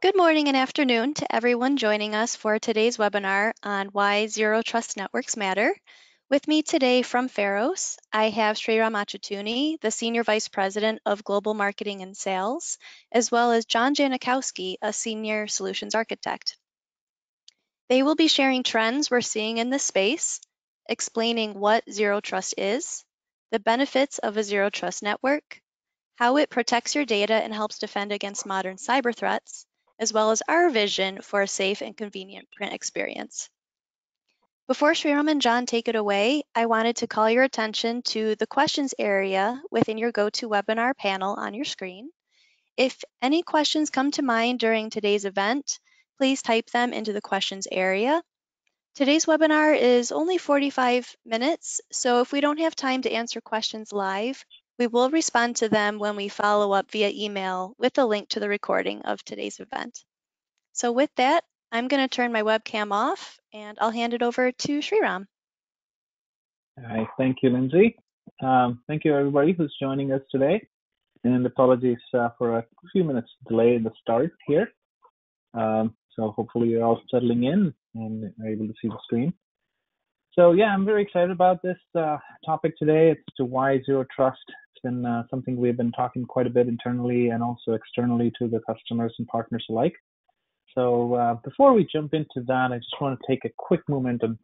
Good morning and afternoon to everyone joining us for today's webinar on why Zero Trust Networks matter. With me today from Pharos, I have Shreya Machetuni, the Senior Vice President of Global Marketing and Sales, as well as John Janikowski, a Senior Solutions Architect. They will be sharing trends we're seeing in this space, explaining what Zero Trust is, the benefits of a Zero Trust network, how it protects your data and helps defend against modern cyber threats, as well as our vision for a safe and convenient print experience. Before Sriram and John take it away, I wanted to call your attention to the questions area within your GoToWebinar panel on your screen. If any questions come to mind during today's event, please type them into the questions area. Today's webinar is only 45 minutes, so if we don't have time to answer questions live, we will respond to them when we follow up via email with a link to the recording of today's event. So with that, I'm going to turn my webcam off and I'll hand it over to Sriram. All right, thank you, Lindsay. Thank you everybody who's joining us today. And apologies for a few minutes delay in the start here. So hopefully you're all settling in and are able to see the screen. So yeah, I'm very excited about this topic today. It's to why Zero Trust. It's been something we've been talking quite a bit internally and also externally to the customers and partners alike. So before we jump into that, I just want to take a quick moment and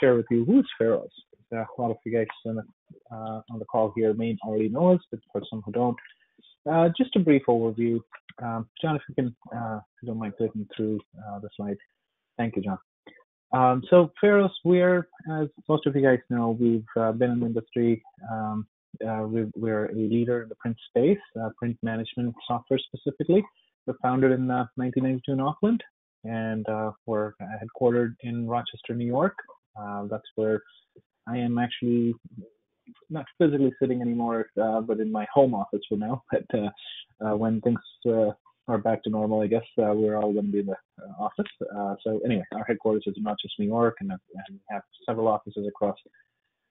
share with you who's Pharos. A lot of you guys on the call here may already know us, but for some who don't, just a brief overview. John, if you can, if you don't mind clicking through the slide. Thank you, John. So Pharos, we're, as most of you guys know, we've been in the industry. We're a leader in the print space, print management software specifically. We're founded in 1992 in Auckland, and we're headquartered in Rochester, New York. That's where I am actually not physically sitting anymore, but in my home office for now. But when things are back to normal, I guess we're all going to be in the office. So anyway, our headquarters is in Rochester, New York, and we have several offices across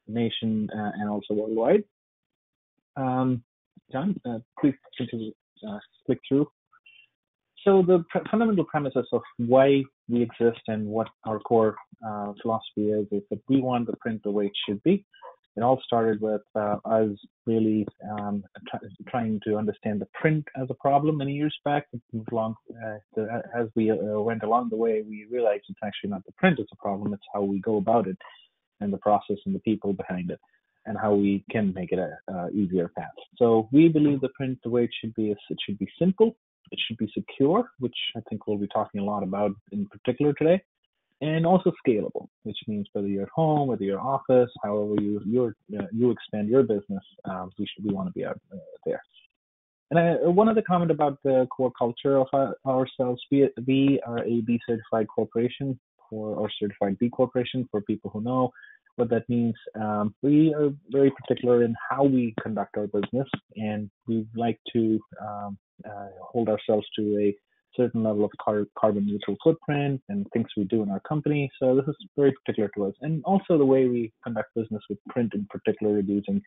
the nation and also worldwide. John, please click through. So the fundamental premises of why we exist and what our core philosophy is that we want the print the way it should be. It all started with us really trying to understand the print as a problem many years back. As we went along the way, we realized it's actually not the print that's a problem, it's how we go about it and the process and the people behind it and how we can make it an easier path. So we believe the print the way it should be is it should be simple, it should be secure, which I think we'll be talking a lot about in particular today. And also scalable, which means whether you're at home, whether you're office, however you expand your business, we want to be out there. And one other comment about the core culture of ourselves, we are a B certified corporation or certified B corporation for people who know what that means. We are very particular in how we conduct our business, and we like to hold ourselves to a certain level of carbon neutral footprint and things we do in our company. So this is very particular to us. And also the way we conduct business with print in particular, reducing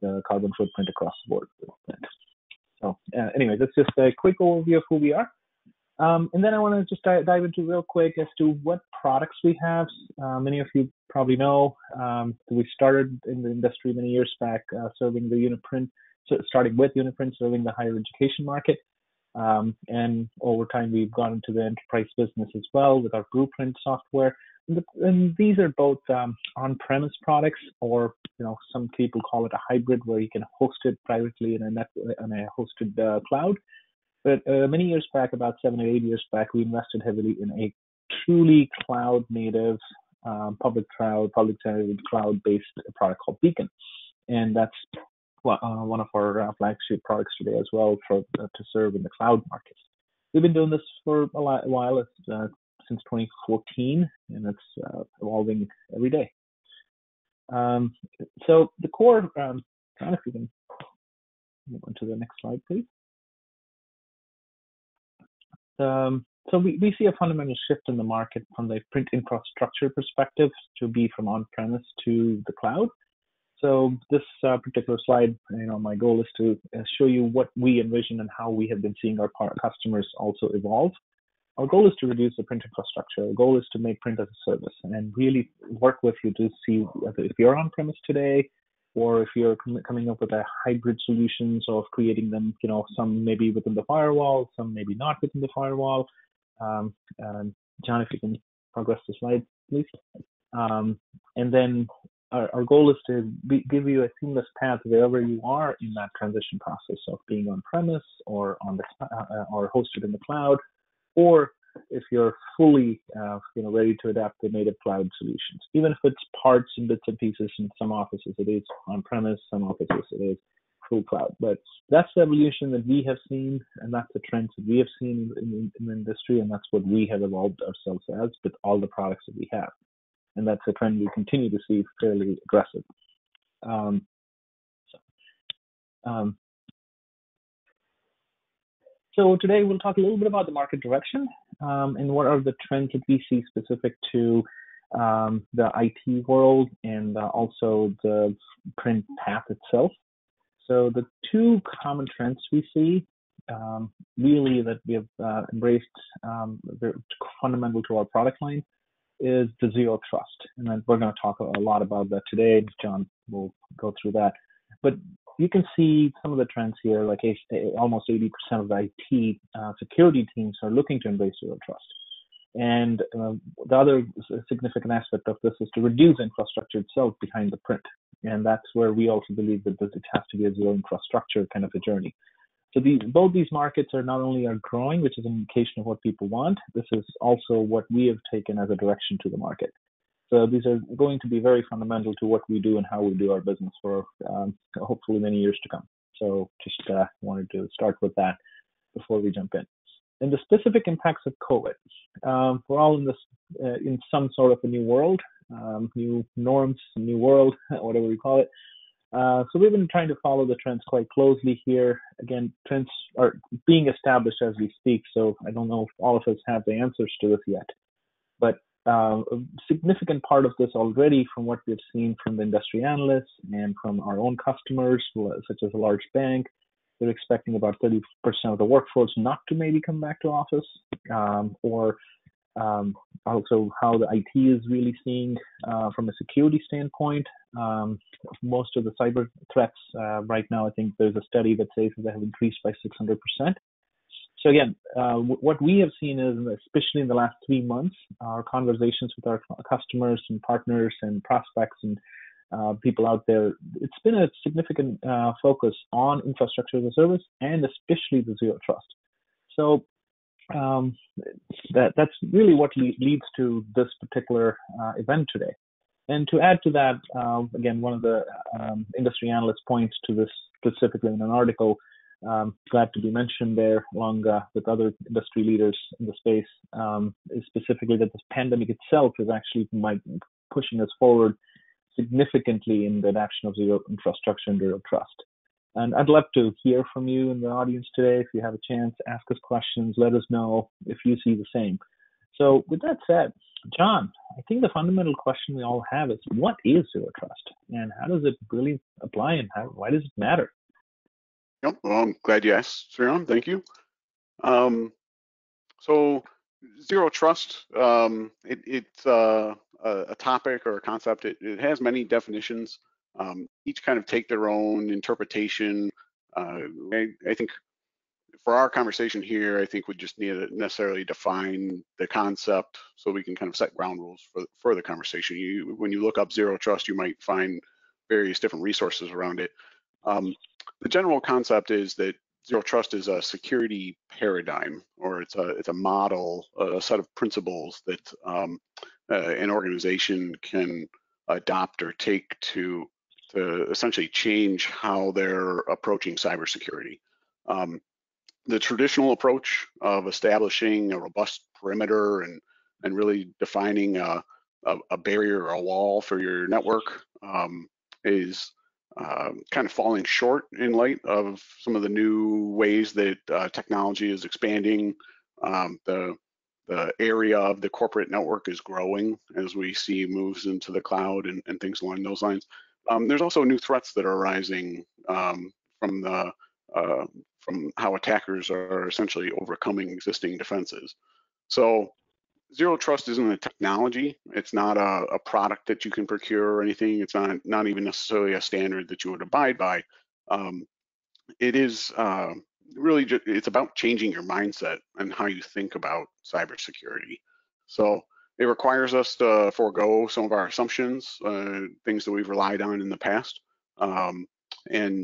the carbon footprint across the board. So anyway, that's just a quick overview of who we are. And then I want to just dive into real quick as to what products we have. Many of you probably know we started in the industry many years back serving the Uniprint, starting with Uniprint, serving the higher education market. And over time, we've gone into the enterprise business as well with our Blueprint software. And these are both on-premise products, or some people call it a hybrid, where you can host it privately in a hosted cloud. But many years back, about 7 or 8 years back, we invested heavily in a truly cloud-native, public cloud-based product called Beacon, and that's one of our flagship products today as well to serve in the cloud market. We've been doing this for a while, since 2014, and it's evolving every day. So the core, John, if you can move on to the next slide, please. So we see a fundamental shift in the market from the print infrastructure perspective to be from on-premise to the cloud. So this particular slide, my goal is to show you what we envision and how we have been seeing our customers also evolve. Our goal is to reduce the print infrastructure. Our goal is to make print as a service and really work with you to see whether if you're on-premise today, or if you're coming up with a hybrid solutions of creating them, some maybe within the firewall, some maybe not within the firewall. John, if you can progress the slide, please. And then our goal is to give you a seamless path wherever you are in that transition process of being on-premise or on the or hosted in the cloud, or if you're fully ready to adapt the native cloud solutions, even if it's parts and bits and pieces. In some offices it is on-premise, some offices it is full cloud. But that's the evolution that we have seen, and that's the trends that we have seen in the industry, and that's what we have evolved ourselves as with all the products that we have. And that's a trend we continue to see fairly aggressive. So today we'll talk a little bit about the market direction and what are the trends that we see specific to the IT world and also the print path itself. So the two common trends we see really that we have embraced they're fundamental to our product line is the zero trust. And we're going to talk a lot about that today. John will go through that. But you can see some of the trends here, like almost 80% of the IT security teams are looking to embrace zero trust. And the other significant aspect of this is to reduce infrastructure itself behind the print. And that's where we also believe that it has to be a zero infrastructure kind of a journey. So both these markets are not only are growing, which is an indication of what people want, this is also what we have taken as a direction to the market. So these are going to be very fundamental to what we do and how we do our business for hopefully many years to come. So just wanted to start with that before we jump in. And the specific impacts of COVID. We're all in this in some sort of a new world, new norms, new world, whatever we call it. So we've been trying to follow the trends quite closely here. Again, trends are being established as we speak, so I don't know if all of us have the answers to this yet. But a significant part of this already from what we've seen from the industry analysts and from our own customers, such as a large bank, they're expecting about 30% of the workforce not to maybe come back to office, also how the IT is really seeing from a security standpoint. Most of the cyber threats right now, I think there's a study that says that they have increased by 600%. So again, what we have seen is, especially in the last 3 months, our conversations with our customers and partners and prospects and people out there, it's been a significant focus on infrastructure as a service and especially the zero trust. So that's really what leads to this particular event today. And to add to that, again, one of the industry analysts points to this specifically in an article, glad to be mentioned there along with other industry leaders in the space, is specifically that this pandemic itself is actually pushing us forward significantly in the adoption of zero infrastructure and zero trust. And I'd love to hear from you in the audience today. If you have a chance, ask us questions, let us know if you see the same. So with that said, John, I think the fundamental question we all have is, what is zero trust and how does it really apply and why does it matter? Yep, well, I'm glad you asked, Sriram. Thank you. So zero trust, it's a topic or a concept. It has many definitions. Each kind of take their own interpretation. I think for our conversation here, I think we just need to necessarily define the concept so we can kind of set ground rules for the conversation. When you look up zero trust, you might find various different resources around it. The general concept is that zero trust is a security paradigm, or it's a model, a set of principles that an organization can adopt or take to essentially change how they're approaching cybersecurity. The traditional approach of establishing a robust perimeter and really defining a barrier or a wall for your network is kind of falling short in light of some of the new ways that technology is expanding. The area of the corporate network is growing as we see moves into the cloud and things along those lines. There's also new threats that are arising from how attackers are essentially overcoming existing defenses. So Zero Trust isn't a technology. It's not a product that you can procure or anything. It's not even necessarily a standard that you would abide by. It is really just, it's about changing your mindset and how you think about cybersecurity. So it requires us to forego some of our assumptions, things that we've relied on in the past. When I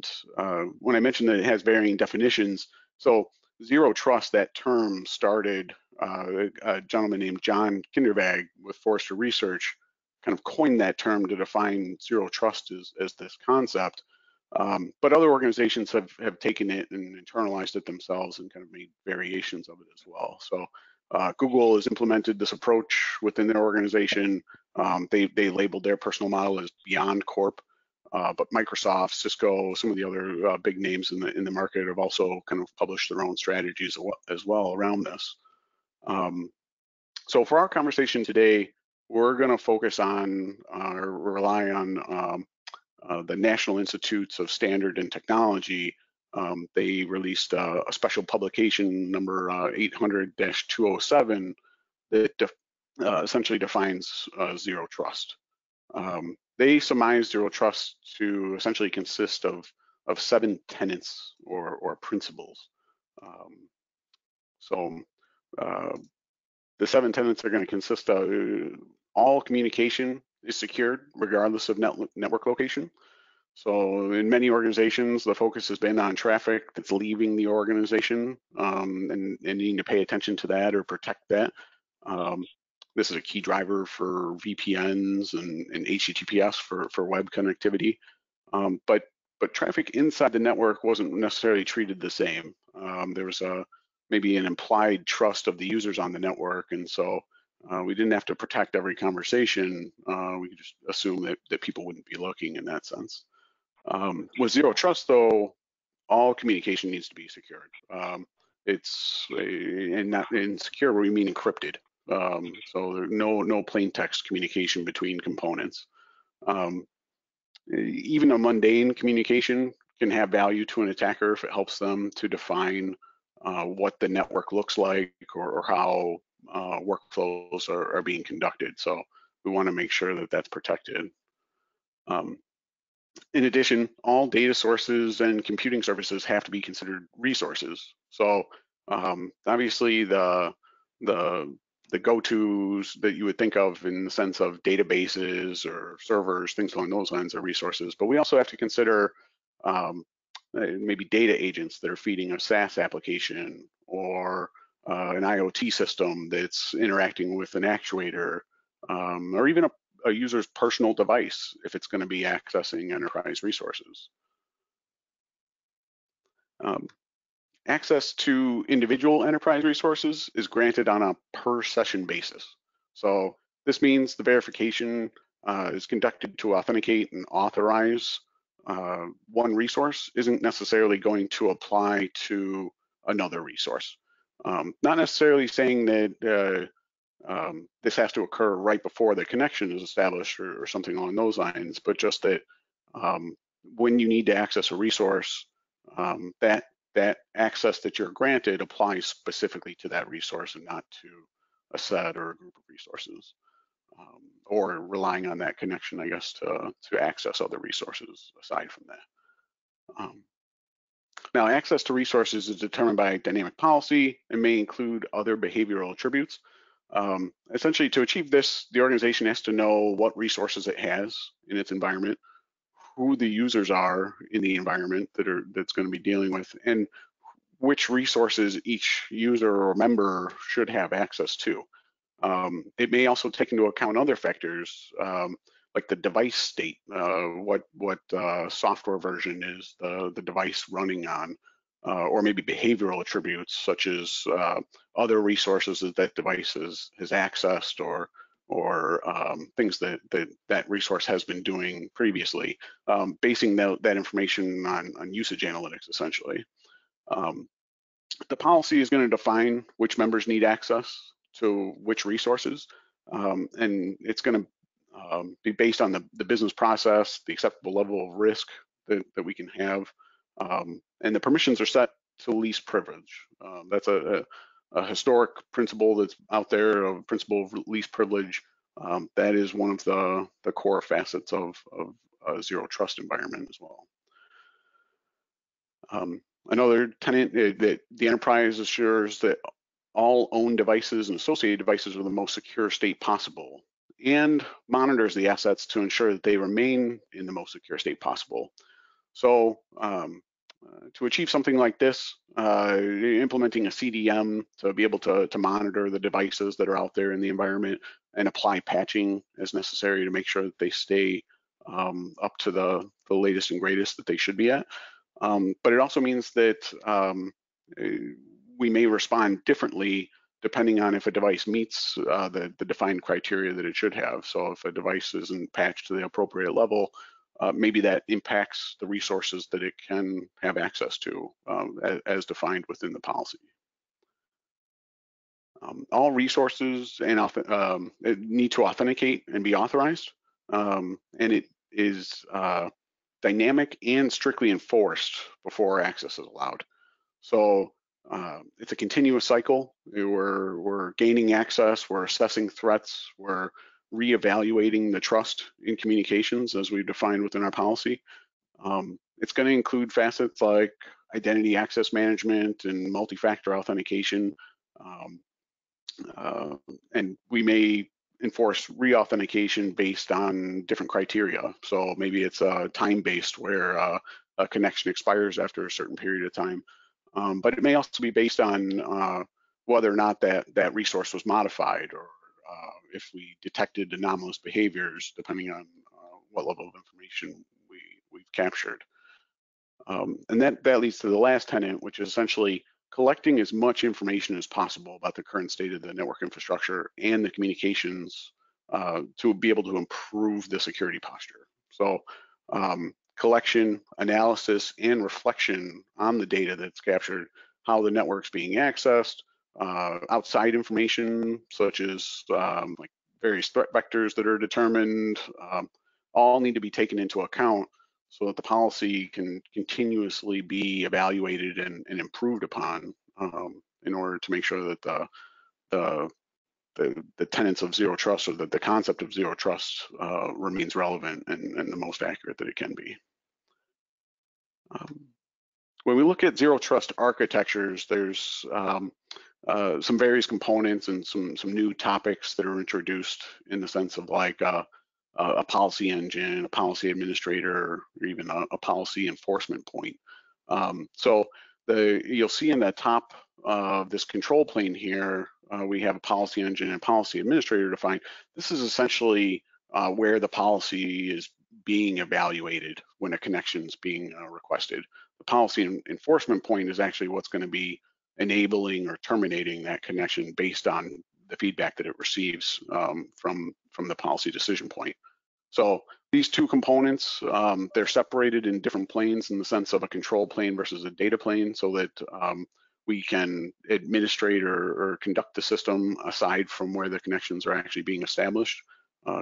mentioned that it has varying definitions, so Zero Trust, that term started, a gentleman named John Kindervag with Forrester Research kind of coined that term to define Zero Trust as this concept. But other organizations have taken it and internalized it themselves and kind of made variations of it as well. So Google has implemented this approach within their organization. They labeled their personal model as BeyondCorp. But Microsoft, Cisco, some of the other big names in the market have also kind of published their own strategies as well around this. So for our conversation today, we're going to focus on or rely on the National Institutes of Standards and Technology. They released a special publication number 800-207 that essentially defines Zero Trust. They surmise Zero Trust to essentially consist of 7 tenets or principles. The 7 tenets are going to consist of all communication is secured regardless of network location. So in many organizations, the focus has been on traffic that's leaving the organization and needing to pay attention to that or protect that. This is a key driver for VPNs and HTTPS for web connectivity. But traffic inside the network wasn't necessarily treated the same. There was maybe an implied trust of the users on the network. And so we didn't have to protect every conversation. We could just assume that people wouldn't be looking in that sense. With Zero Trust though, all communication needs to be secured. And secure, we mean encrypted. So there are no plain text communication between components. Even a mundane communication can have value to an attacker if it helps them to define what the network looks like or how workflows are being conducted. So we want to make sure that that's protected. In addition, all data sources and computing services have to be considered resources. So obviously the go-tos that you would think of in the sense of databases or servers, things along those lines are resources, but we also have to consider maybe data agents that are feeding a SaaS application or an IoT system that's interacting with an actuator or even a user's personal device if it's going to be accessing enterprise resources. Access to individual enterprise resources is granted on a per session basis. So this means the verification is conducted to authenticate and authorize one resource isn't necessarily going to apply to another resource. Not necessarily saying that this has to occur right before the connection is established or something along those lines, but just that when you need to access a resource, that access that you're granted applies specifically to that resource and not to a set or a group of resources, or relying on that connection, I guess, to access other resources aside from that. Now, access to resources is determined by dynamic policy and may include other behavioral attributes. Essentially, to achieve this, the organization has to know what resources it has in its environment, who the users are in the environment that's going to be dealing with, and which resources each user or member should have access to. It may also take into account other factors like the device state, what software version is the device running on, or maybe behavioral attributes such as other resources that device has accessed or things that resource has been doing previously, basing that information on usage analytics, essentially. The policy is going to define which members need access to which resources, and it's going to be based on the business process, the acceptable level of risk that we can have, and the permissions are set to least privilege. That's a historic principle that's out there, a principle of least privilege. That is one of the core facets of a zero trust environment as well. Another tenet that the enterprise assures that all owned devices and associated devices are the most secure state possible, and monitors the assets to ensure that they remain in the most secure state possible. So to achieve something like this, implementing a CDM to be able to monitor the devices that are out there in the environment and apply patching as necessary to make sure that they stay up to the latest and greatest that they should be at. But it also means that we may respond differently depending on if a device meets the defined criteria that it should have. So if a device isn't patched to the appropriate level, maybe that impacts the resources that it can have access to as defined within the policy. All resources and need to authenticate and be authorized, and it is dynamic and strictly enforced before access is allowed. So it's a continuous cycle. We're gaining access, we're assessing threats, we're reevaluating the trust in communications as we've defined within our policy. It's going to include facets like identity access management and multi-factor authentication, and we may enforce re-authentication based on different criteria. So maybe it's time-based where a connection expires after a certain period of time. But it may also be based on whether or not that resource was modified, or if we detected anomalous behaviors, depending on what level of information we've captured. And that leads to the last tenet, which is essentially collecting as much information as possible about the current state of the network infrastructure and the communications to be able to improve the security posture. So collection, analysis, and reflection on the data that's captured, how the network's being accessed, outside information such as like various threat vectors that are determined, all need to be taken into account so that the policy can continuously be evaluated and improved upon in order to make sure that the tenets of zero trust, or that the concept of zero trust remains relevant and the most accurate that it can be. When we look at zero trust architectures, there's some various components and some new topics that are introduced in the sense of like a policy engine, a policy administrator, or even a policy enforcement point. So you'll see in the top of this control plane here, we have a policy engine and policy administrator defined. This is essentially where the policy is being evaluated when a connection is being requested. The policy enforcement point is actually what's going to be enabling or terminating that connection based on the feedback that it receives from the policy decision point. So these two components, they're separated in different planes in the sense of a control plane versus a data plane, so that we can administrate or conduct the system aside from where the connections are actually being established,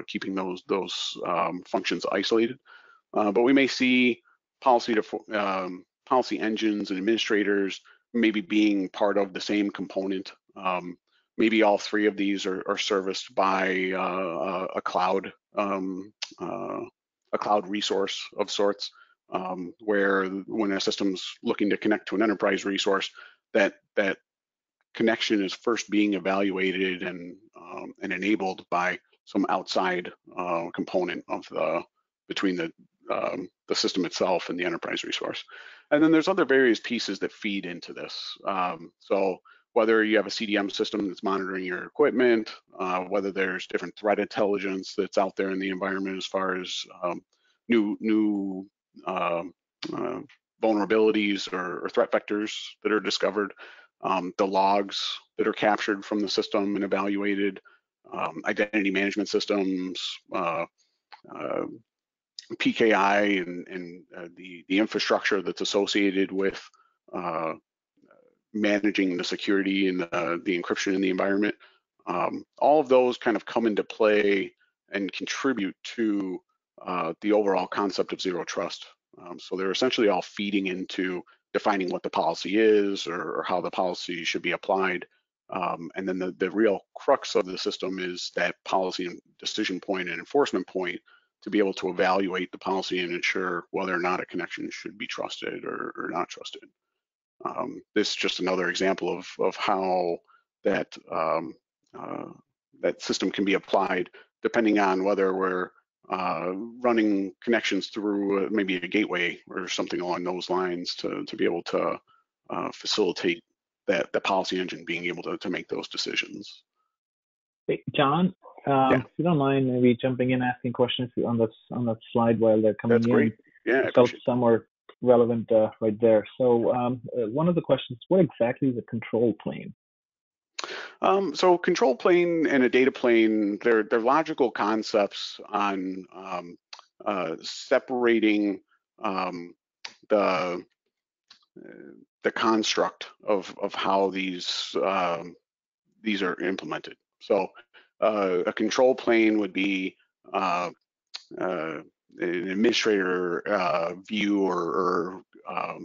keeping those functions isolated. But we may see policy engines and administrators maybe being part of the same component. Maybe all three of these are serviced by a cloud resource of sorts, where when a system's looking to connect to an enterprise resource, that connection is first being evaluated and enabled by some outside component of between the system itself and the enterprise resource. And then there's other various pieces that feed into this. So whether you have a CDM system that's monitoring your equipment, whether there's different threat intelligence that's out there in the environment as far as new vulnerabilities or threat vectors that are discovered, the logs that are captured from the system and evaluated, identity management systems, PKI and the infrastructure that's associated with managing the security and the encryption in the environment. All of those kind of come into play and contribute to the overall concept of zero trust. So they're essentially all feeding into defining what the policy is or how the policy should be applied. And then the real crux of the system is that policy and decision point and enforcement point to be able to evaluate the policy and ensure whether or not a connection should be trusted or not trusted. This is just another example of how that that system can be applied depending on whether we're running connections through maybe a gateway or something along those lines to be able to facilitate that the policy engine being able to make those decisions. Hey, John, if you don't mind maybe jumping in asking questions on that slide while they're coming in. That's great. Yeah, so some are relevant right there. So one of the questions, what exactly is a control plane? So control plane and a data plane, they're logical concepts on separating the construct of how these are implemented. So a control plane would be an administrator view or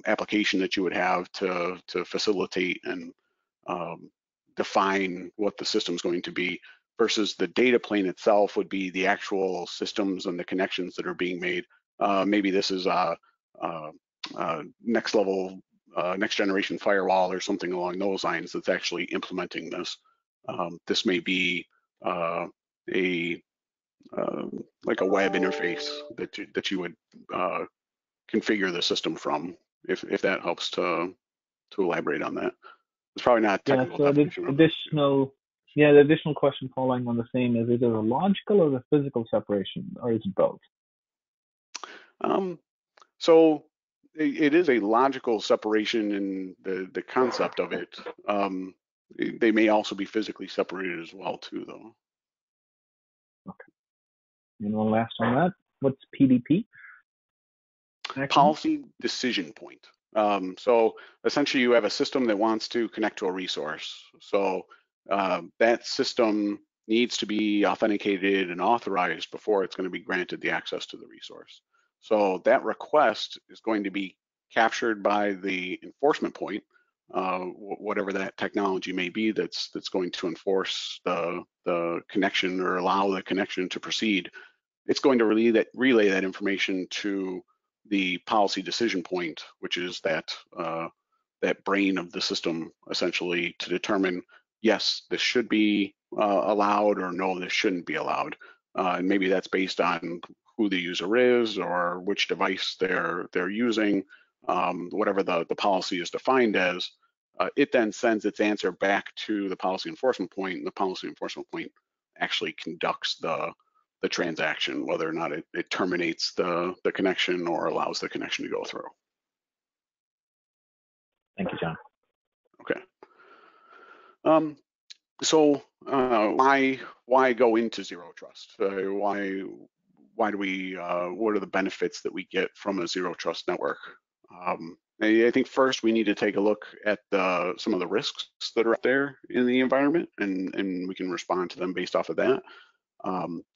application that you would have to facilitate and define what the system's going to be, versus the data plane itself would be the actual systems and the connections that are being made. Maybe this is a next level, next generation firewall or something along those lines that's actually implementing this. This may be like a web interface that you would configure the system from, if that helps to elaborate on that. It's probably not technical. Yeah, so the additional question following on the same is it a logical or the physical separation, or is it both? So it is a logical separation in the concept of it. They may also be physically separated as well too, though. Okay. And one last on that. What's PDP? Policy decision point. So essentially you have a system that wants to connect to a resource. So that system needs to be authenticated and authorized before it's going to be granted the access to the resource. So that request is going to be captured by the enforcement point, whatever that technology may be that's going to enforce the connection or allow the connection to proceed. It's going to relay that information to the policy decision point, which is that brain of the system, essentially, to determine, yes, this should be allowed, or no, this shouldn't be allowed. And maybe that's based on who the user is or which device they're using, whatever the policy is defined as. It then sends its answer back to the policy enforcement point, and the policy enforcement point actually conducts the transaction, whether or not it terminates the connection or allows the connection to go through. Thank you, John. Okay. So why go into zero trust? Why do we? What are the benefits that we get from a zero trust network? I think first we need to take a look at some of the risks that are out there in the environment, and we can respond to them based off of that.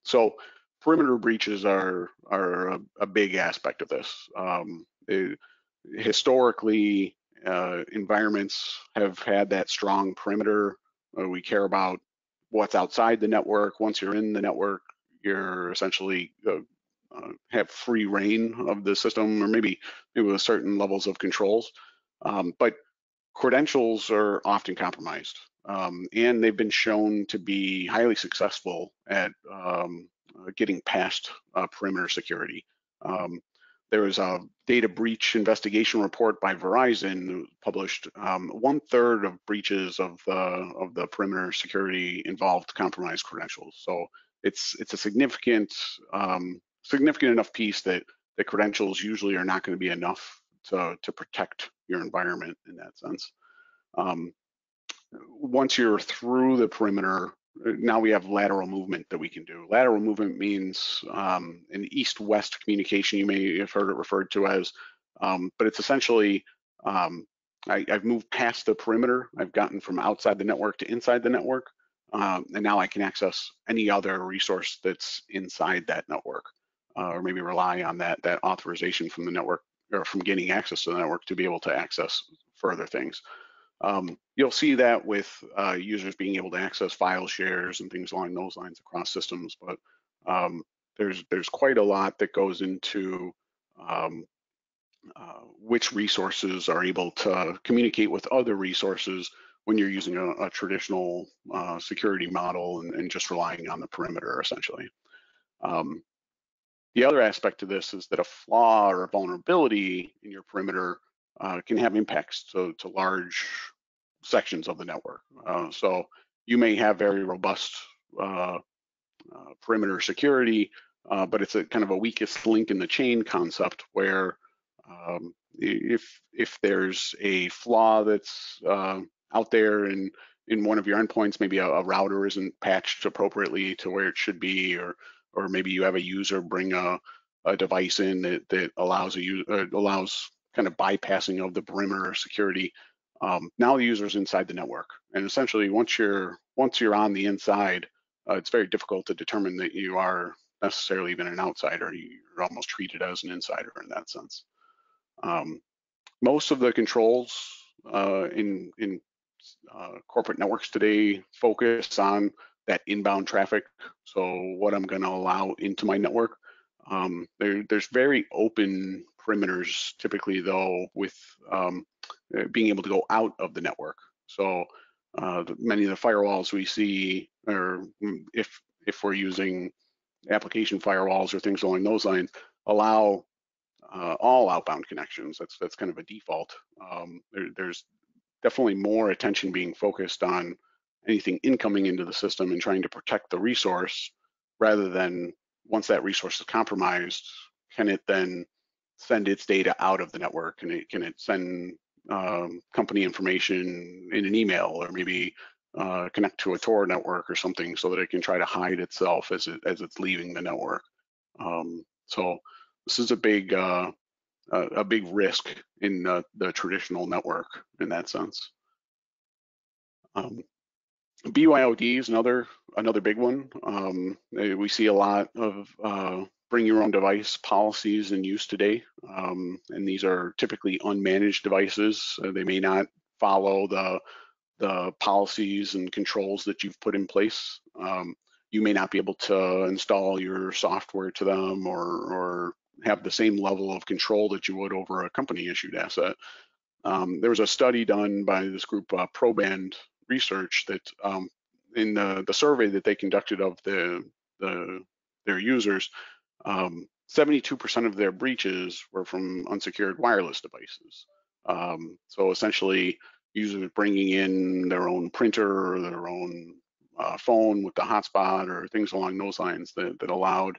So perimeter breaches are a big aspect of this. Historically, environments have had that strong perimeter. We care about what's outside the network. Once you're in the network, you're essentially have free reign of the system, or maybe with certain levels of controls. But credentials are often compromised. And they've been shown to be highly successful at getting past perimeter security. There was a data breach investigation report by Verizon published. 1/3 of breaches of the perimeter security involved compromised credentials. So it's a significant enough piece that the credentials usually are not going to be enough to protect your environment in that sense. Once you're through the perimeter, now we have lateral movement that we can do. Lateral movement means an east-west communication. You may have heard it referred to as, but it's essentially I've moved past the perimeter. I've gotten from outside the network to inside the network. And now I can access any other resource that's inside that network, or maybe rely on that authorization from the network, or from gaining access to the network, to be able to access further things. You'll see that with users being able to access file shares and things along those lines across systems, but there's quite a lot that goes into which resources are able to communicate with other resources when you're using a traditional security model and just relying on the perimeter, essentially. The other aspect to this is that a flaw or a vulnerability in your perimeter can have impacts to large sections of the network. So you may have very robust perimeter security, but it's a kind of a weakest link in the chain concept, where if there's a flaw that's out there in one of your endpoints, maybe a router isn't patched appropriately to where it should be, or maybe you have a user bring a device in that allows allows kind of bypassing of the perimeter security. Now the user's inside the network, and essentially once you're on the inside, it's very difficult to determine that you are necessarily even an outsider. You're almost treated as an insider in that sense. Most of the controls in corporate networks today focus on that inbound traffic, so what I'm going to allow into my network. There's very open perimeters typically, though, with being able to go out of the network. So many of the firewalls we see, or if we're using application firewalls or things along those lines, allow all outbound connections. That's kind of a default. There's definitely more attention being focused on anything incoming into the system and trying to protect the resource, rather than, once that resource is compromised, can it then send its data out of the network? Can it send company information in an email, or maybe connect to a Tor network or something, so that it can try to hide itself as it's leaving the network? So this is a big risk in the traditional network in that sense. BYOD is another big one. We see a lot of bring your own device policies in use today, and these are typically unmanaged devices. They may not follow the policies and controls that you've put in place. You may not be able to install your software to them, or have the same level of control that you would over a company issued asset. There was a study done by this group, Proband Research, that in the survey that they conducted of their users, 72% of their breaches were from unsecured wireless devices. So essentially, users bringing in their own printer or their own phone with the hotspot or things along those lines that allowed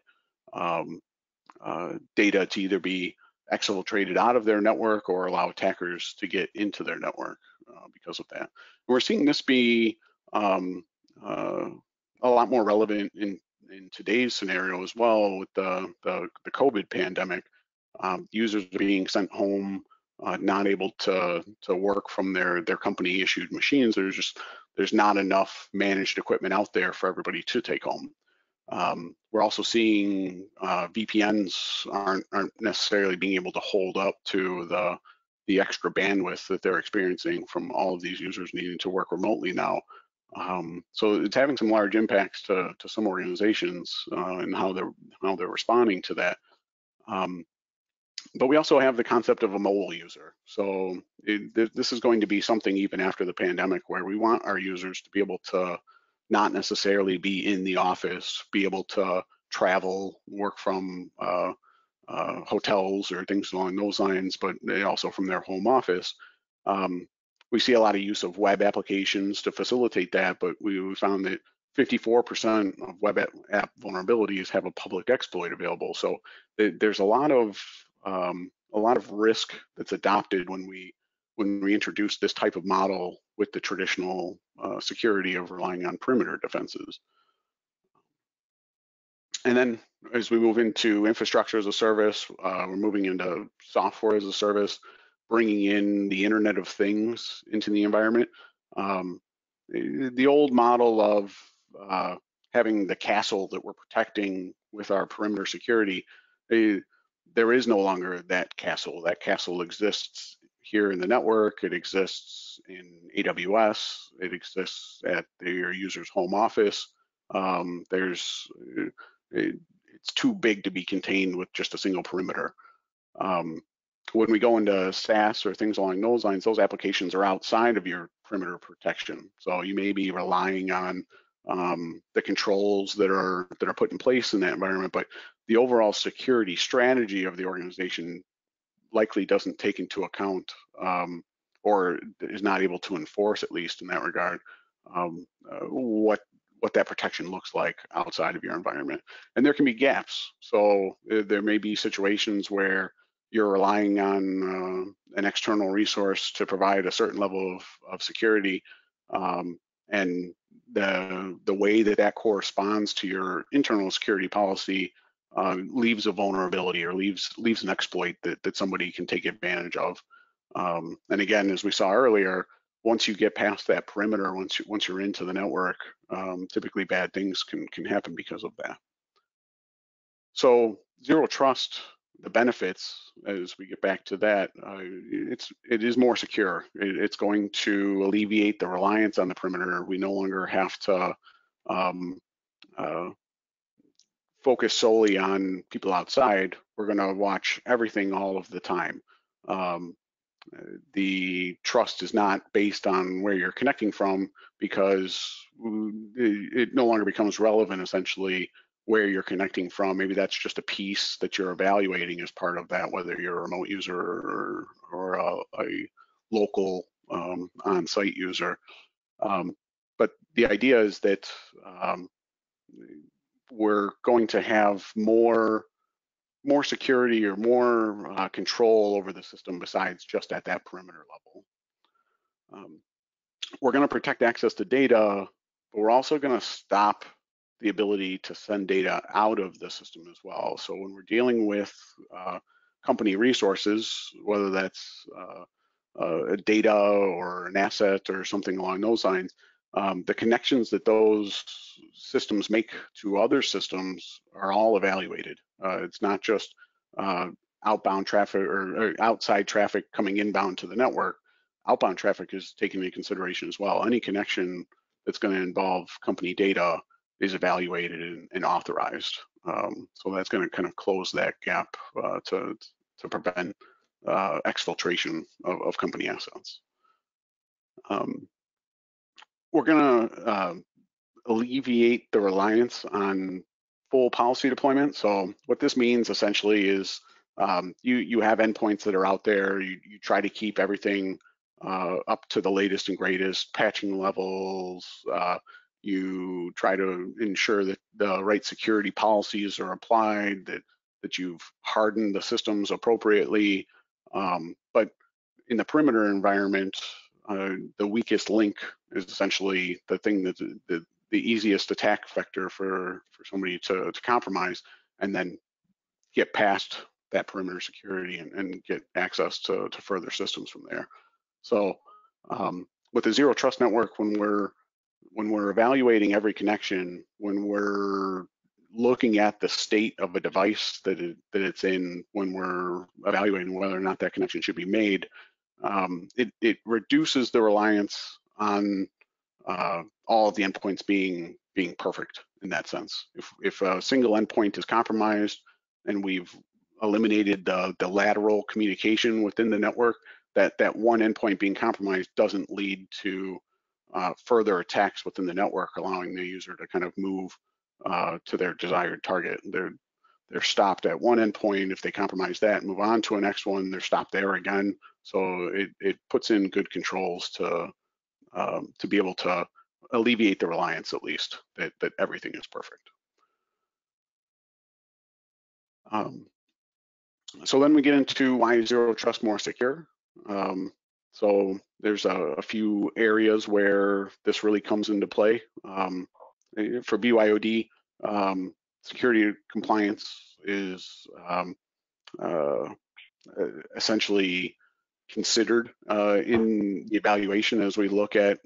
data to either be exfiltrated out of their network or allow attackers to get into their network because of that. And we're seeing this be a lot more relevant in today's scenario as well, with the COVID pandemic. Users are being sent home, not able to work from their company issued machines. There's not enough managed equipment out there for everybody to take home. We're also seeing VPNs aren't necessarily being able to hold up to the extra bandwidth that they're experiencing from all of these users needing to work remotely now. So it's having some large impacts to some organizations and how they're responding to that. But we also have the concept of a mobile user. So this is going to be something even after the pandemic, where we want our users to be able to not necessarily be in the office, be able to travel, work from hotels or things along those lines, but also from their home office. We see a lot of use of web applications to facilitate that, but we found that 54% of web app vulnerabilities have a public exploit available. So there's a lot of risk that's adopted when we introduce this type of model with the traditional security of relying on perimeter defenses. And then as we move into infrastructure as a service, we're moving into software as a service, bringing in the Internet of Things into the environment. the old model of having the castle that we're protecting with our perimeter security, there is no longer that castle. That castle exists here in the network, it exists in AWS, it exists at your user's home office. It's too big to be contained with just a single perimeter. When we go into SaaS or things along those lines, those applications are outside of your perimeter protection. So you may be relying on the controls that are put in place in that environment, but the overall security strategy of the organization likely doesn't take into account or is not able to enforce, at least in that regard, what that protection looks like outside of your environment. And there can be gaps. So there may be situations where you're relying on an external resource to provide a certain level of security, and the way that corresponds to your internal security policy leaves a vulnerability or leaves an exploit that somebody can take advantage of. And again, as we saw earlier, once you get past that perimeter, once you're into the network, typically bad things can happen because of that. So zero trust, the benefits, as we get back to that, it is more secure. It's going to alleviate the reliance on the perimeter. We no longer have to focus solely on people outside. We're going to watch everything all of the time. The trust is not based on where you're connecting from, because it no longer becomes relevant, essentially, where you're connecting from. Maybe that's just a piece that you're evaluating as part of that, whether you're a remote user or a local on-site user. But the idea is that we're going to have more security or more control over the system besides just at that perimeter level. We're going to protect access to data, but we're also going to stop the ability to send data out of the system as well. So when we're dealing with company resources, whether that's data or an asset or something along those lines, the connections that those systems make to other systems are all evaluated. It's not just outbound traffic or outside traffic coming inbound to the network. Outbound traffic is taken into consideration as well. Any connection that's going to involve company data is evaluated and authorized. So that's going to kind of close that gap to prevent exfiltration of company assets. We're going to alleviate the reliance on full policy deployment. So what this means essentially is you have endpoints that are out there. You try to keep everything up to the latest and greatest patching levels. You try to ensure that the right security policies are applied, that you've hardened the systems appropriately. But in the perimeter environment, the weakest link is essentially the thing that's the easiest attack vector for somebody to compromise, and then get past that perimeter security and get access to further systems from there. So with the zero trust network, when we're evaluating every connection, when we're looking at the state of a device that it's in, when we're evaluating whether or not that connection should be made, it reduces the reliance on all of the endpoints being perfect in that sense. If a single endpoint is compromised and we've eliminated the lateral communication within the network, that one endpoint being compromised doesn't lead to further attacks within the network, allowing the user to kind of move to their desired target. They're stopped at one endpoint. If they compromise that and move on to a next one, they're stopped there again. So it puts in good controls to be able to alleviate the reliance, at least, that everything is perfect. So then we get into why is zero trust more secure. So there's a few areas where this really comes into play. For BYOD, security compliance is essentially considered in the evaluation as we look at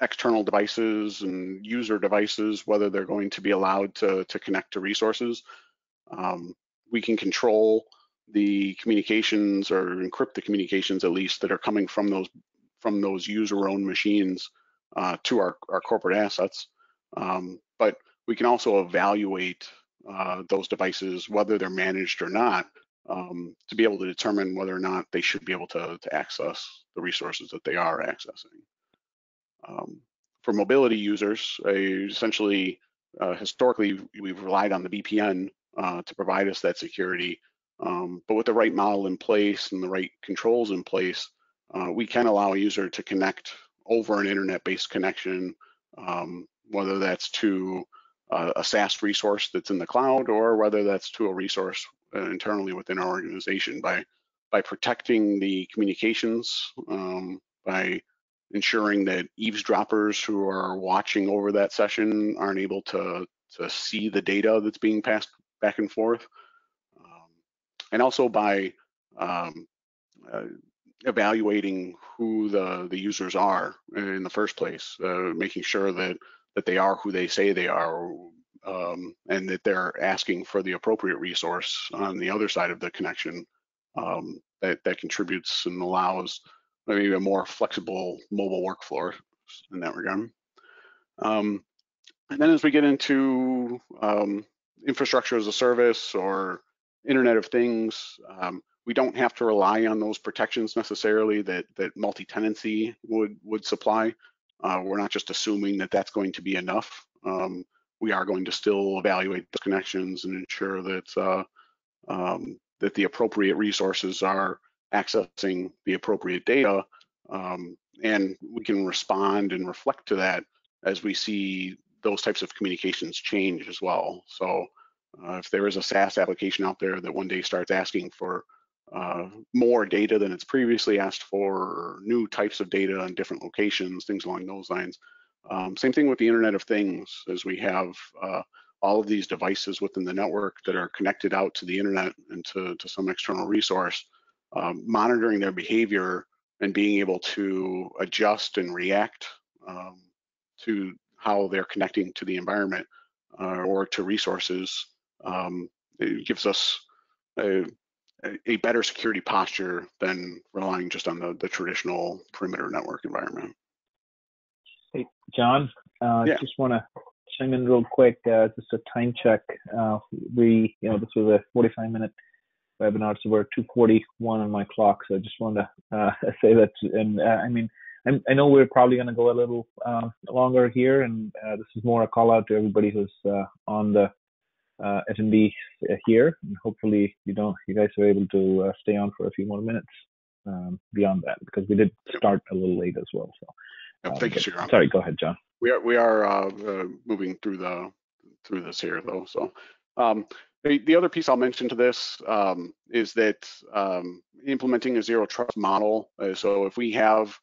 external devices and user devices, whether they're going to be allowed to connect to resources. We can control the communications, or encrypt the communications at least, that are coming from those user-owned machines to our corporate assets. But we can also evaluate those devices, whether they're managed or not, to be able to determine whether or not they should be able to access the resources that they are accessing. For mobility users, essentially, historically, we've relied on the VPN to provide us that security. But with the right model in place and the right controls in place, we can allow a user to connect over an internet-based connection, whether that's to a SaaS resource that's in the cloud, or whether that's to a resource internally within our organization, by protecting the communications, by ensuring that eavesdroppers who are watching over that session aren't able to see the data that's being passed back and forth, and also by evaluating who the users are in the first place, making sure that they are who they say they are, and that they're asking for the appropriate resource on the other side of the connection, that contributes and allows maybe a more flexible mobile workflow in that regard. And then as we get into infrastructure as a service or Internet of Things, we don't have to rely on those protections necessarily that multi-tenancy would supply. We're not just assuming that that's going to be enough. We are going to still evaluate the connections and ensure that the appropriate resources are accessing the appropriate data, and we can respond and reflect to that as we see those types of communications change as well. So if there is a SaaS application out there that one day starts asking for more data than it's previously asked for, or new types of data in different locations, things along those lines. Same thing with the Internet of Things, as we have all of these devices within the network that are connected out to the internet and to some external resource, monitoring their behavior and being able to adjust and react to how they're connecting to the environment or to resources. It gives us a better security posture than relying just on the traditional perimeter network environment. Hey, John, yeah. Just want to chime in real quick, just a time check. This was a 45-minute webinar, so we're at 2:41 on my clock. So I just wanted to say that, and I know we're probably going to go a little longer here, and this is more a call out to everybody who's on the attendees here, and hopefully you guys are able to stay on for a few more minutes beyond that, because we did start a little late as well. So thank you, Sriram. Sorry, go ahead, John. We are moving through this here though. So the other piece I'll mention to this is that implementing a zero trust model. So if we have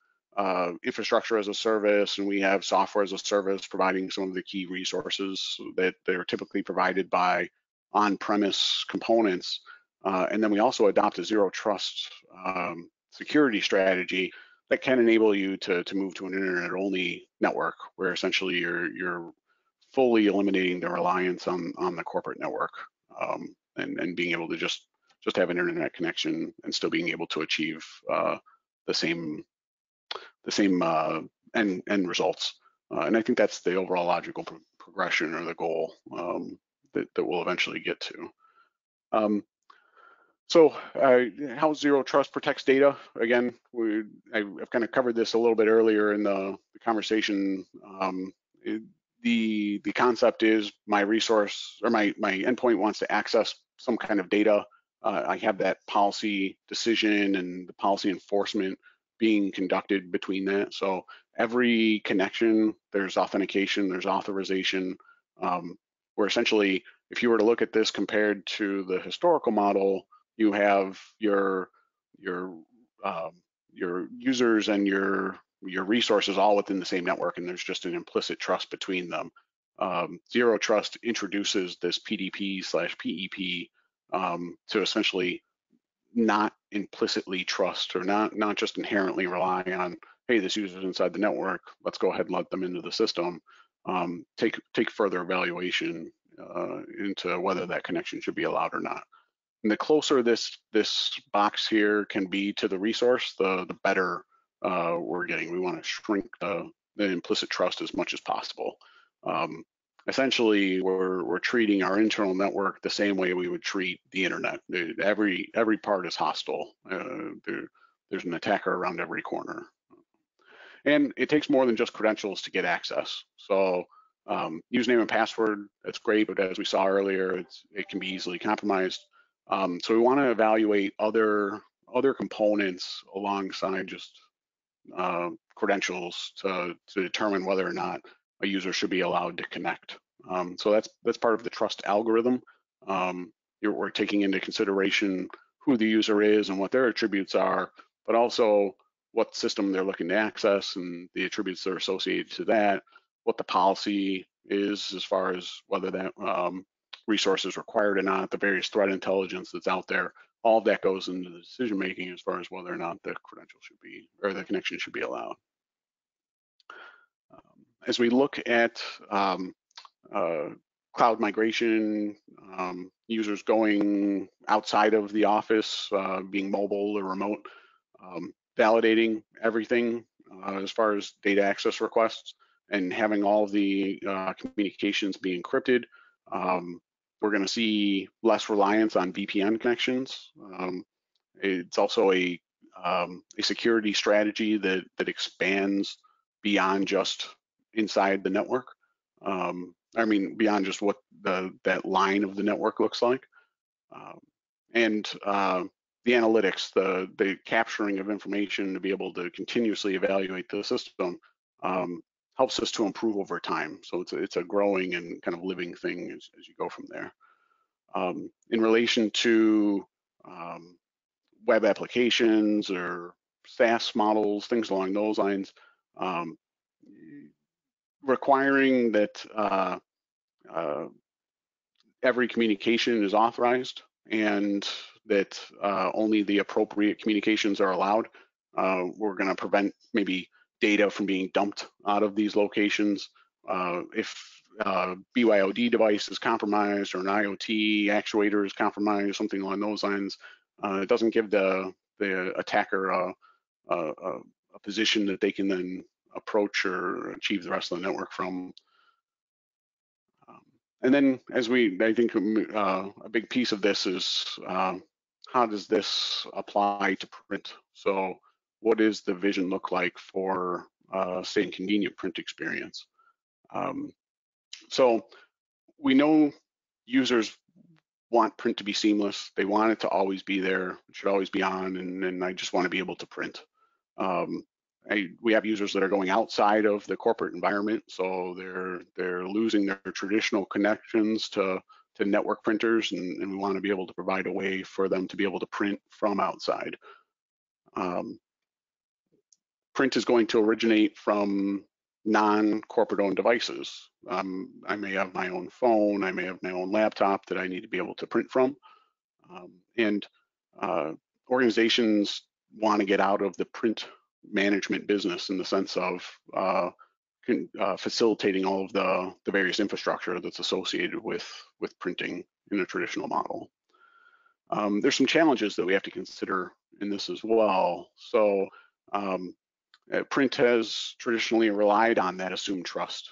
infrastructure as a service, and we have software as a service providing some of the key resources that they're typically provided by on-premise components. And then we also adopt a zero trust security strategy that can enable you to move to an internet-only network, where essentially you're fully eliminating the reliance on the corporate network, and being able to just have an internet connection and still being able to achieve the same end results. And I think that's the overall logical progression, or the goal that we'll eventually get to. So how Zero Trust protects data. Again, I've kind of covered this a little bit earlier in the conversation. The concept is my resource, or my endpoint wants to access some kind of data. I have that policy decision and the policy enforcement being conducted between that. So every connection, there's authentication, there's authorization, where essentially, if you were to look at this compared to the historical model, you have your users and your resources all within the same network, and there's just an implicit trust between them. Zero Trust introduces this PDP/PEP to essentially not implicitly trust, or not just inherently rely on hey, this user's inside the network, let's go ahead and let them into the system, take further evaluation into whether that connection should be allowed or not. And the closer this box here can be to the resource, the better we're getting. We want to shrink the implicit trust as much as possible. Essentially, we're treating our internal network the same way we would treat the internet. Every part is hostile. There's an attacker around every corner. And it takes more than just credentials to get access. So username and password, that's great, but as we saw earlier, it can be easily compromised. So we want to evaluate other components alongside just credentials to determine whether or not a user should be allowed to connect. So that's part of the trust algorithm. We're taking into consideration who the user is and what their attributes are, but also what system they're looking to access and the attributes that are associated to that, what the policy is as far as whether that resource is required or not, the various threat intelligence that's out there. All of that goes into the decision making as far as whether or not the credential should be, or the connection should be allowed. As we look at cloud migration, users going outside of the office, being mobile or remote, validating everything as far as data access requests and having all of the communications be encrypted, we're going to see less reliance on VPN connections. It's also a security strategy that expands beyond just inside the network. I mean, beyond just what that line of the network looks like. The analytics, the capturing of information to be able to continuously evaluate the system helps us to improve over time. So it's a growing and kind of living thing as you go from there. In relation to web applications or SaaS models, things along those lines, requiring that every communication is authorized and that only the appropriate communications are allowed. We're going to prevent maybe data from being dumped out of these locations. If a BYOD device is compromised or an IoT actuator is compromised, something along those lines, it doesn't give the attacker a position that they can then approach or achieve the rest of the network from. And then I think a big piece of this is how does this apply to print? So what does the vision look like for say a convenient print experience? So we know users want print to be seamless. They want it to always be there. It should always be on, and I just want to be able to print. We have users that are going outside of the corporate environment, so they're losing their traditional connections to network printers, and we want to be able to provide a way for them to be able to print from outside. Print is going to originate from non-corporate owned devices. I may have my own phone, I may have my own laptop that I need to be able to print from. Organizations want to get out of the print management business in the sense of facilitating all of the various infrastructure that's associated with printing in a traditional model. There's some challenges that we have to consider in this as well. So print has traditionally relied on that assumed trust.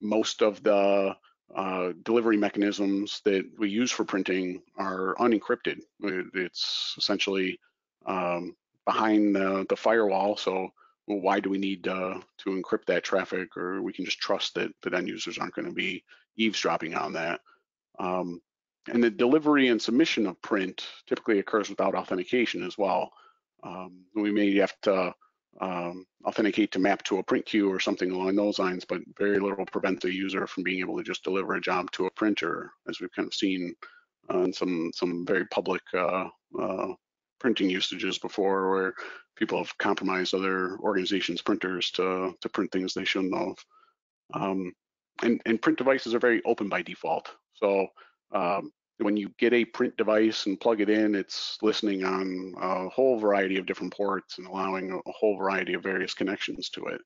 Most of the delivery mechanisms that we use for printing are unencrypted. It's essentially behind the firewall, so why do we need to encrypt that traffic? Or we can just trust that the end users aren't going to be eavesdropping on that. And the delivery and submission of print typically occurs without authentication as well. We may have to authenticate to map to a print queue or something along those lines, but very little prevents the user from being able to just deliver a job to a printer, as we've kind of seen in some very public printing usages before, where people have compromised other organizations' printers to print things they shouldn't have. And print devices are very open by default. So when you get a print device and plug it in, it's listening on a whole variety of different ports and allowing a whole variety of various connections to it.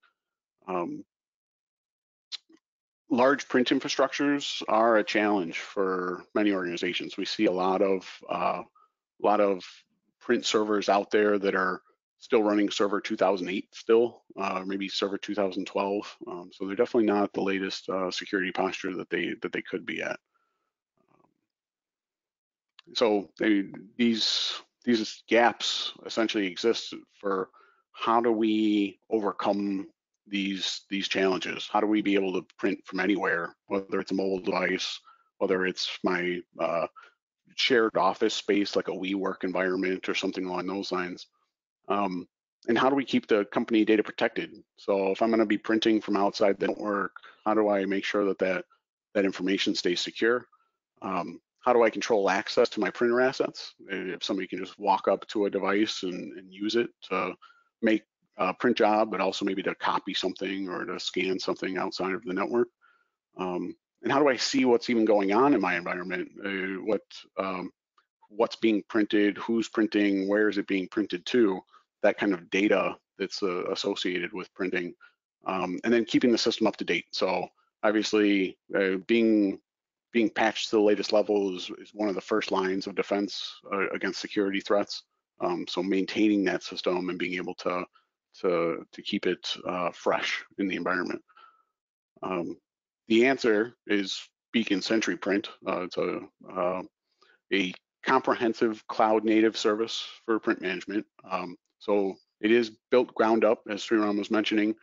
Large print infrastructures are a challenge for many organizations. We see a lot of print servers out there that are still running server 2008 still, maybe server 2012. So they're definitely not the latest security posture that they could be at. So these gaps essentially exist for how do we overcome these challenges? How do we be able to print from anywhere, whether it's a mobile device, whether it's my shared office space like a WeWork environment or something along those lines? And how do we keep the company data protected? So if I'm going to be printing from outside the network, how do I make sure that that information stays secure? How do I control access to my printer assets? If somebody can just walk up to a device and use it to make a print job, but also maybe to copy something or to scan something outside of the network. And how do I see what's even going on in my environment? What's being printed, who's printing, where is it being printed to? That kind of data that's associated with printing. And then keeping the system up to date. So obviously being patched to the latest level is one of the first lines of defense against security threats. So maintaining that system and being able to keep it fresh in the environment. The answer is Beacon Century Print. It's a comprehensive cloud-native service for print management. So it is built ground up, as Sriram was mentioning.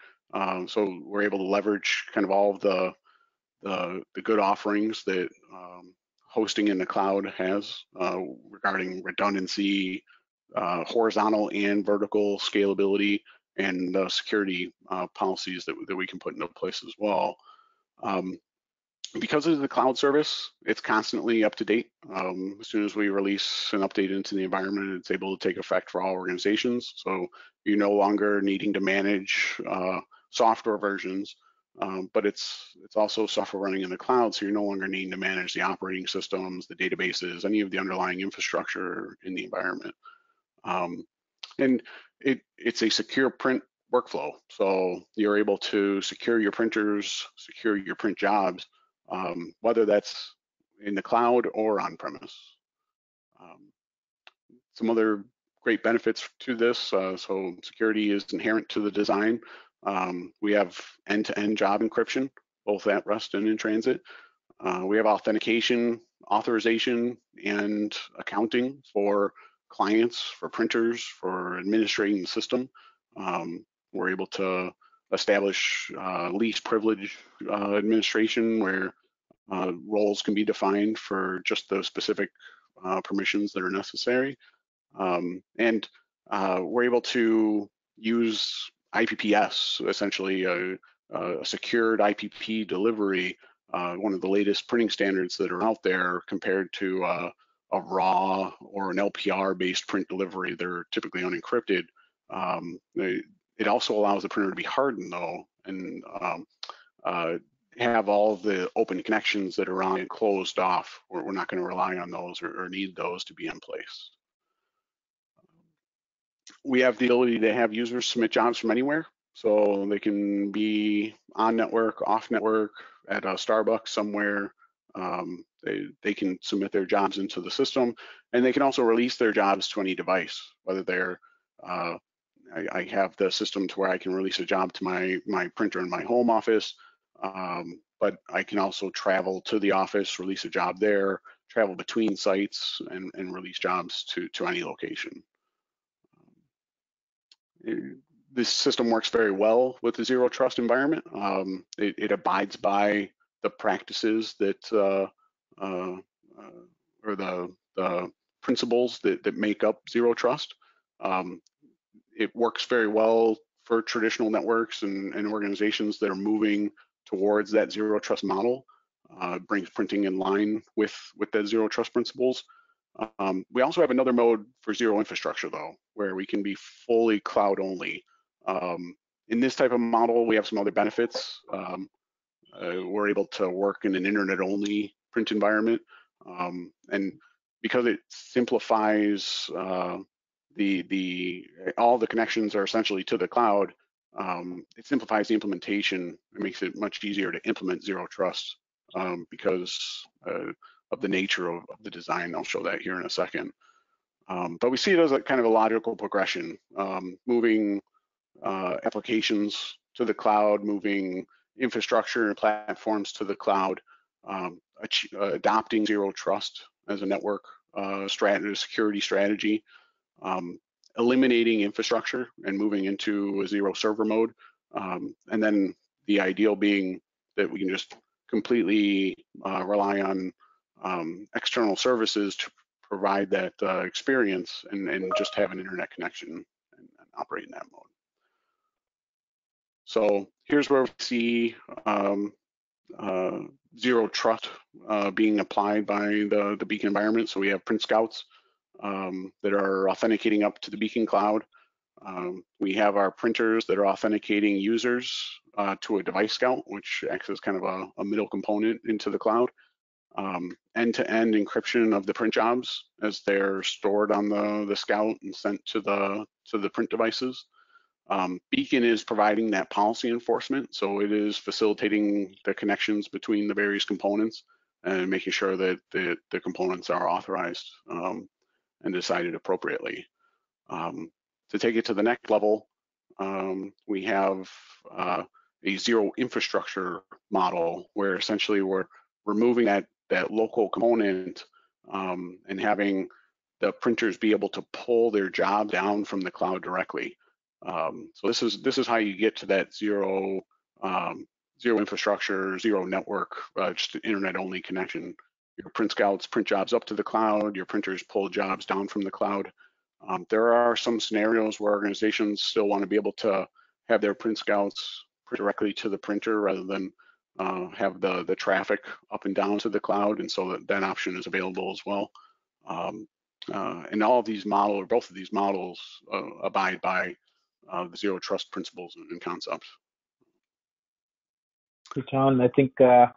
So we're able to leverage kind of all of the good offerings that hosting in the cloud has regarding redundancy, horizontal and vertical scalability, and the security policies that we can put into place as well. Because of the cloud service, it's constantly up to date. As soon as we release an update into the environment, it's able to take effect for all organizations. So you're no longer needing to manage software versions. But it's also software running in the cloud, so you're no longer needing to manage the operating systems, the databases, any of the underlying infrastructure in the environment. And it's a secure print workflow, so you're able to secure your printers, secure your print jobs, whether that's in the cloud or on-premise. Some other great benefits to this, so security is inherent to the design. We have end-to-end job encryption, both at rest and in transit. We have authentication, authorization, and accounting for clients, for printers, for administrating the system. We're able to establish least privilege administration where roles can be defined for just those specific permissions that are necessary. And we're able to use IPPS, essentially a secured IPP delivery, one of the latest printing standards that are out there compared to a raw or an LPR based print delivery. They're typically unencrypted. It also allows the printer to be hardened though, and have all the open connections that are on it closed off. We're not going to rely on those or need those to be in place. We have the ability to have users submit jobs from anywhere. So they can be on network, off network, at a Starbucks somewhere. They can submit their jobs into the system, and they can also release their jobs to any device, whether they're, I have the system to where I can release a job to my printer in my home office, but I can also travel to the office, release a job there, travel between sites, and release jobs to any location. This system works very well with the zero trust environment. It abides by the practices that, or the principles that make up zero trust. It works very well for traditional networks and organizations that are moving towards that zero trust model. It brings printing in line with the zero trust principles. We also have another mode for zero infrastructure though, where we can be fully cloud only. In this type of model, we have some other benefits. We're able to work in an internet only print environment. and because it simplifies all the connections are essentially to the cloud. It simplifies the implementation. It makes it much easier to implement Zero Trust because of the nature of the design. I'll show that here in a second. But we see it as a kind of a logical progression, moving applications to the cloud, moving infrastructure and platforms to the cloud, adopting Zero Trust as a network security strategy, eliminating infrastructure and moving into a zero server mode. And then the ideal being that we can just completely rely on external services to provide that experience and just have an internet connection and operate in that mode. So here's where we see Zero Trust being applied by the Beacon environment. So we have print scouts that are authenticating up to the Beacon cloud. We have our printers that are authenticating users to a device scout, which acts as kind of a middle component into the cloud. End-to-end encryption of the print jobs as they're stored on the scout and sent to the print devices. Beacon is providing that policy enforcement, so it is facilitating the connections between the various components and making sure that the components are authorized and decided appropriately. To take it to the next level, we have a zero infrastructure model where essentially we're removing that local component and having the printers be able to pull their job down from the cloud directly. So this is how you get to that zero infrastructure, zero network, just internet only connection. Your print scouts print jobs up to the cloud, your printers pull jobs down from the cloud. There are some scenarios where organizations still want to be able to have their print scouts print directly to the printer rather than have the traffic up and down to the cloud, and so that option is available as well. And all of these models, or both of these models, abide by the Zero Trust principles and concepts. So John, I think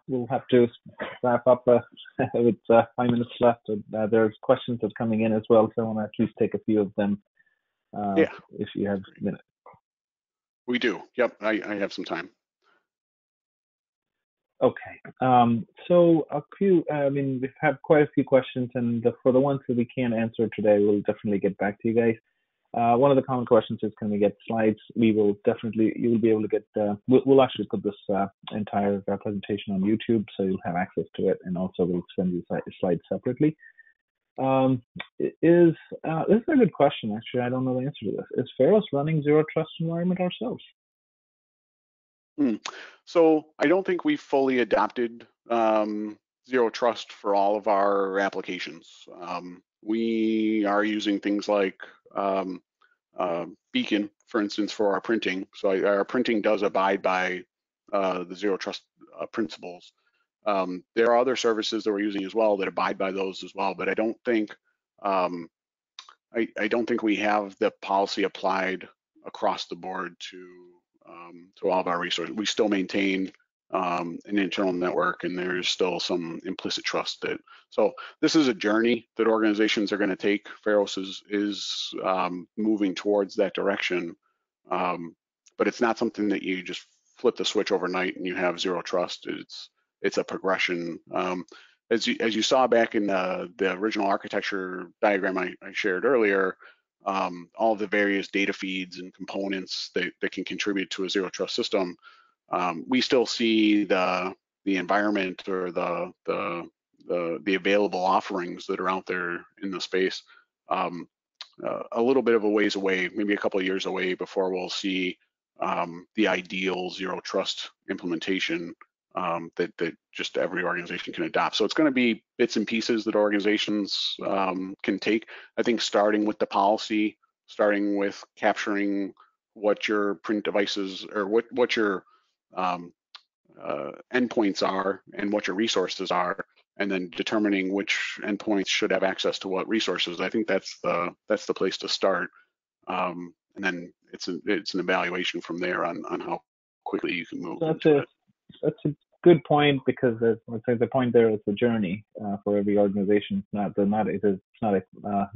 we'll have to wrap up with 5 minutes left. There's questions that are coming in as well, so I want to at least take a few of them. Yeah. If you have a minute. We do. Yep, I have some time. Okay, so a few, I mean, we have quite a few questions, and for the ones that we can't answer today, we'll definitely get back to you guys. One of the common questions is, can we get slides? We will definitely, you will be able to get, we'll actually put this entire presentation on YouTube, so you'll have access to it, and also we'll send you slides separately. This is a good question, actually. I don't know the answer to this. Is Pharos running Zero Trust environment ourselves? So I don't think we fully adopted Zero Trust for all of our applications. We are using things like Beacon, for instance, for our printing. So our printing does abide by the Zero Trust principles. There are other services that we're using as well that abide by those as well, but I don't think I don't think we have the policy applied across the board to all of our resources. We still maintain an internal network, and there's still some implicit trust that. So this is a journey that organizations are going to take. Pharos is moving towards that direction, but it's not something that you just flip the switch overnight and you have Zero Trust. It's a progression. As you saw back in the original architecture diagram I shared earlier, all the various data feeds and components that can contribute to a Zero Trust system, we still see the environment or the available offerings that are out there in the space a little bit of a ways away, maybe a couple of years away before we'll see the ideal Zero Trust implementation that just every organization can adopt. So it's going to be bits and pieces that organizations can take. I think starting with the policy, starting with capturing what your print devices or what your endpoints are and what your resources are, and then determining which endpoints should have access to what resources. I think that's the place to start, and then it's an evaluation from there on how quickly you can move. That's a good point, because the point there is the journey for every organization. It's not a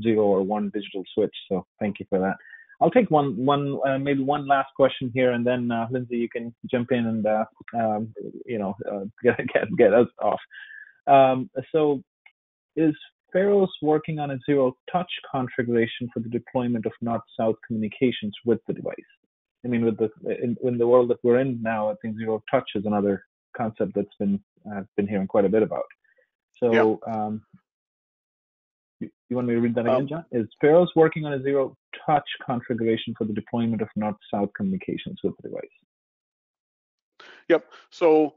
zero or one digital switch. So thank you for that. I'll take maybe one last question here, and then Lindsay, you can jump in and get us off. So is Pharos working on a zero touch configuration for the deployment of north-south communications with the device? I mean, in the world that we're in now, I think zero touch is another concept that's been hearing quite a bit about. So yeah. You want me to read that again, John? Is Pharos working on a zero touch configuration for the deployment of north-south communications with the device? Yep. So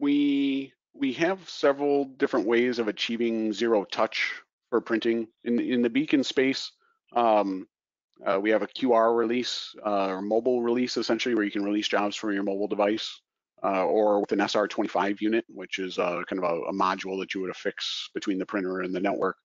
we have several different ways of achieving zero touch for printing in the Beacon space. We have a QR release or mobile release, essentially, where you can release jobs from your mobile device, or with an SR25 unit, which is kind of a module that you would affix between the printer and the network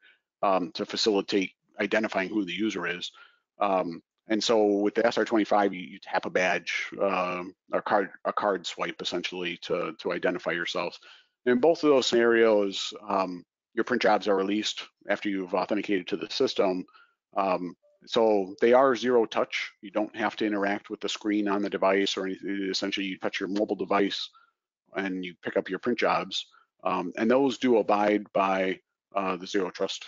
to facilitate identifying who the user is. And so with the SR25, you tap a badge, a card swipe, essentially, to identify yourselves. In both of those scenarios, your print jobs are released after you've authenticated to the system. So they are zero touch. You don't have to interact with the screen on the device or anything. Essentially, you touch your mobile device and you pick up your print jobs. And those do abide by the zero trust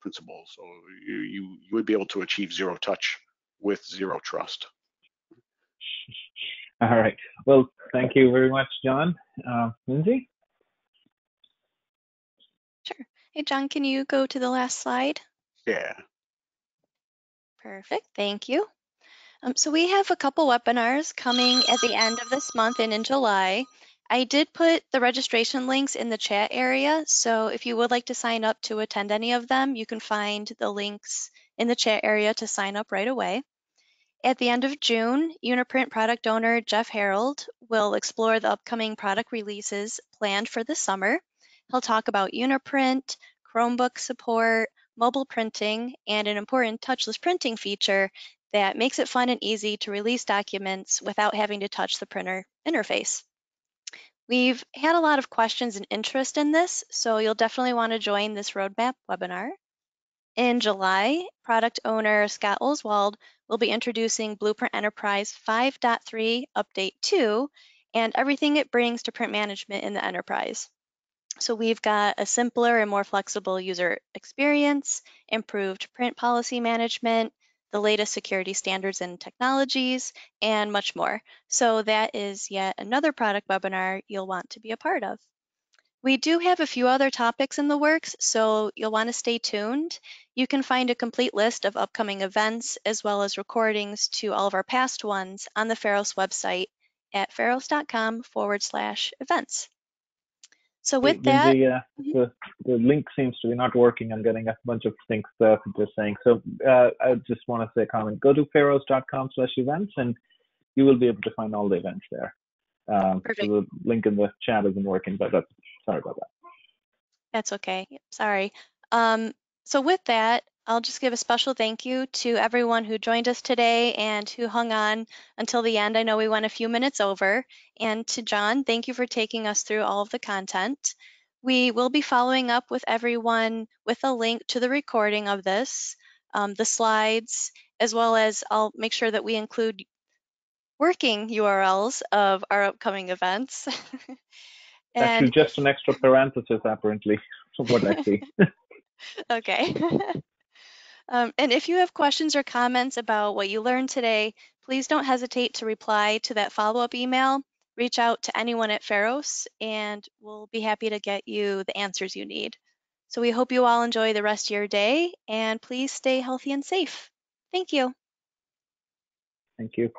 principle. So you would be able to achieve zero touch with zero trust. All right. Well, thank you very much, John. Lindsay? Sure. Hey, John, can you go to the last slide? Yeah. Perfect, thank you. So we have a couple webinars coming at the end of this month and in July. I did put the registration links in the chat area, so if you would like to sign up to attend any of them, you can find the links in the chat area to sign up right away. At the end of June, Uniprint product owner Jeff Harreld will explore the upcoming product releases planned for the summer. He'll talk about Uniprint, Chromebook support, mobile printing, and an important touchless printing feature that makes it fun and easy to release documents without having to touch the printer interface. We've had a lot of questions and interest in this, so you'll definitely want to join this roadmap webinar. In July, product owner Scott Olswald will be introducing Blueprint Enterprise 5.3 Update 2 and everything it brings to print management in the enterprise. So we've got a simpler and more flexible user experience, improved print policy management, the latest security standards and technologies, and much more. So that is yet another product webinar you'll want to be a part of. We do have a few other topics in the works, so you'll want to stay tuned. You can find a complete list of upcoming events as well as recordings to all of our past ones on the Pharos website at pharos.com/events. So with that, the link seems to be not working. I'm getting a bunch of things just saying. So I just want to say a comment. Go to pharos.com/events, and you will be able to find all the events there. So the link in the chat isn't working, but sorry about that. That's okay. Sorry. So with that, I'll just give a special thank you to everyone who joined us today and who hung on until the end. I know we went a few minutes over. And to John, thank you for taking us through all of the content. We will be following up with everyone with a link to the recording of this, the slides, as well as I'll make sure that we include working URLs of our upcoming events. Actually, just an extra parenthesis, apparently, from what I see. Okay. And if you have questions or comments about what you learned today, please don't hesitate to reply to that follow-up email. Reach out to anyone at Pharos, and we'll be happy to get you the answers you need. So we hope you all enjoy the rest of your day, and please stay healthy and safe. Thank you. Thank you.